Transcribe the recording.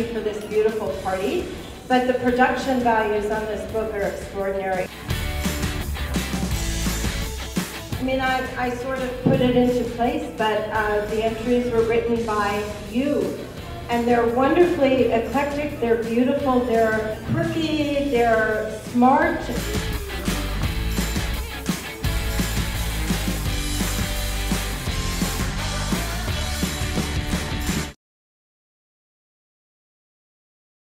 you for this beautiful party, but the production values on this book are extraordinary. I mean, I sort of put it into place, but the entries were written by you. And they're wonderfully eclectic, they're beautiful, they're quirky, they're smart.